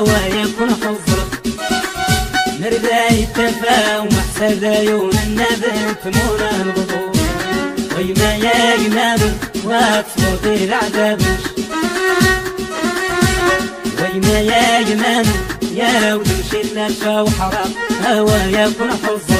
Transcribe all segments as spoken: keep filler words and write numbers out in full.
ويكون حظك نرجع يتفا ومحسد عيون النبات مولى الغضون ويما يا جنابك واتصمت العذابك ويما يا جنابك يا لو تمشي لفا وحرام هوا يكون حظك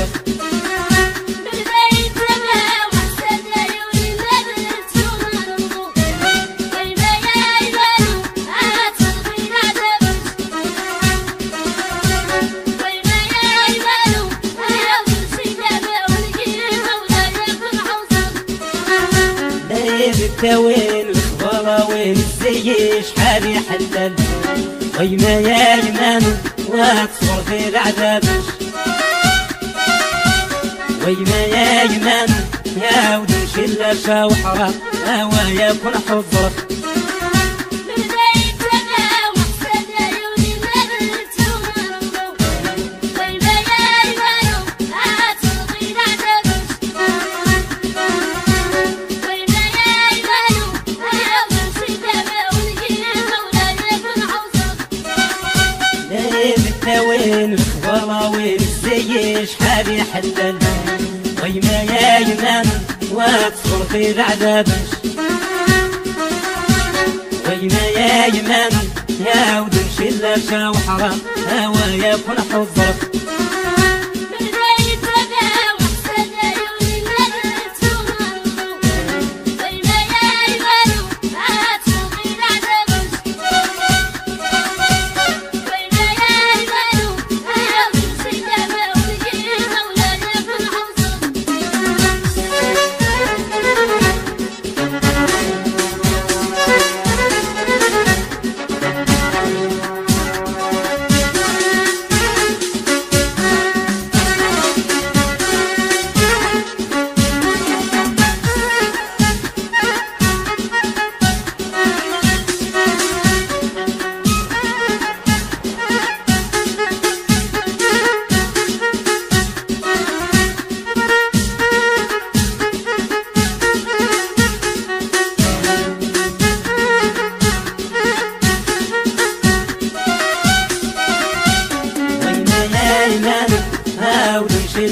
وين الخضرة وين الزي شحال يحلل ويما يا جنانو واتصور في العذابش ويما يا جنانو يا ودي نشيل لاشا وحرام هوا يكون حضرك شحال يحلل ويما يا جنان واتصور في العذابش ويما يا جنان يا ودي نشيل لاشا وحرام هوا يكون حظك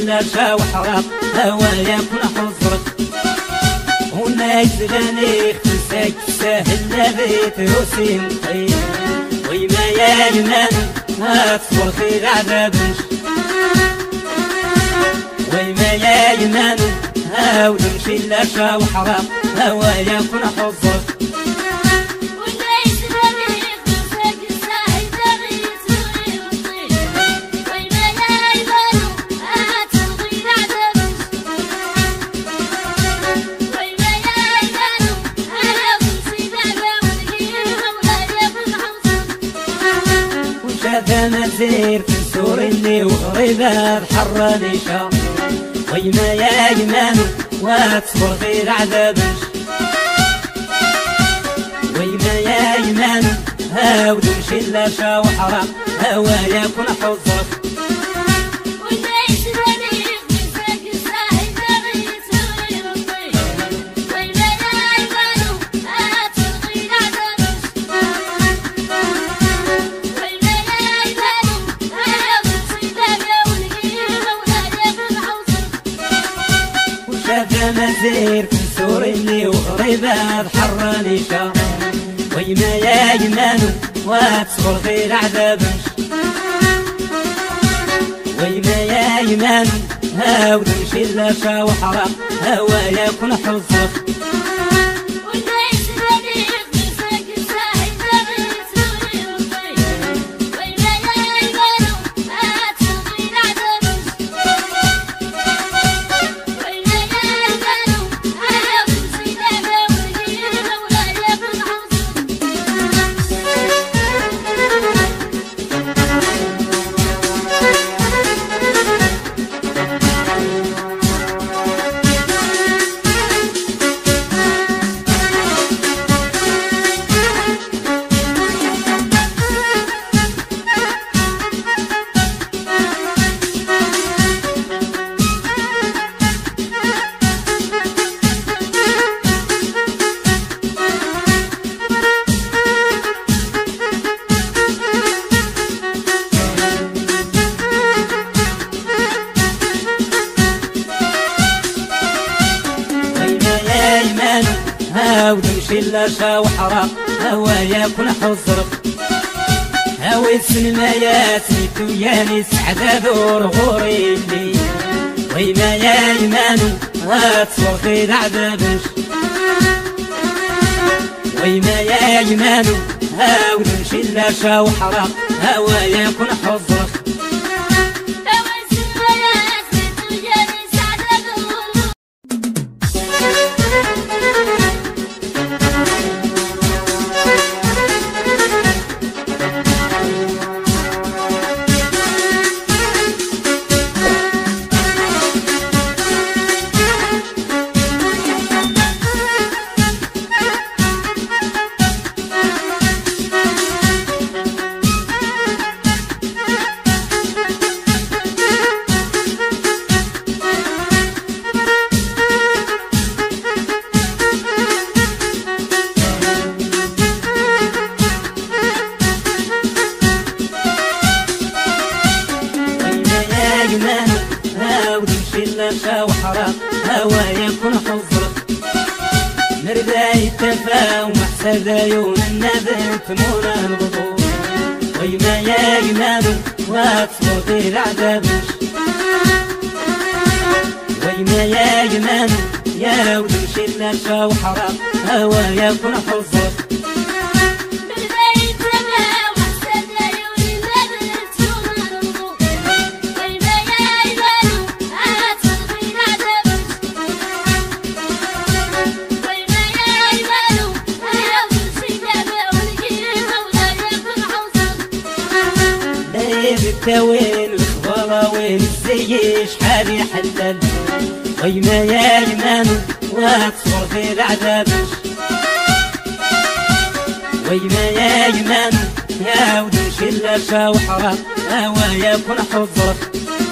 لاشا وحرام هوا يكون حظرك وناج غنيخ تنساك تساهل لبيت روسي مطيب ويما يا جنانو ما تصور في العذابش ويما يا جنانو هاو تمشي لاشا وحرام هوا يكون حظرك في سور اللي وغريبة بحر نيشا ويما يا جنانو واتصبر في العذابش ويما يا جنانو هاو تمشي لاشا وحرام هوا يكون حظك مزير في سور اللي وغريبة بحر نيشا ويما يا جنانو واتصور في العذابش ويما يا جنانو هاو تمشي لاشا وحرام هوا يكون حظك إلا شاو حرق هوايا كل حزرق هويت سلمياتي توياني سعدة دور غوري لي ويما يا إيمانو غاتصور خيد عذابش ويما يا إيمانو هاو نمشي إلا شاو حرق هوايا كل حزرق يا ودي شلة شاو حرام هوايا كل حضرك